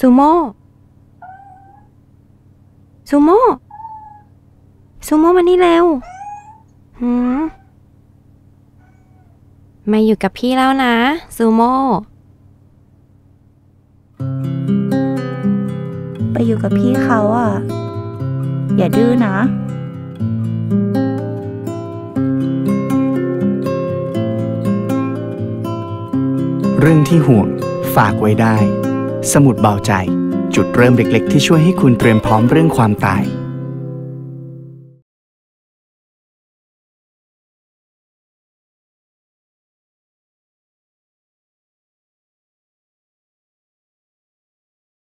ซูโม่ซูโม่ซูโม่มานี่เร็วมาอยู่กับพี่แล้วนะซูโม่ไปอยู่กับพี่เขาอ่ะอย่าดื้อนะเรื่องที่ห่วงฝากไว้ได้สมุดเบาใจจุดเริ่มเล็กๆที่ช่วยให้คุณเตรียมพร้อมเรื่องความตาย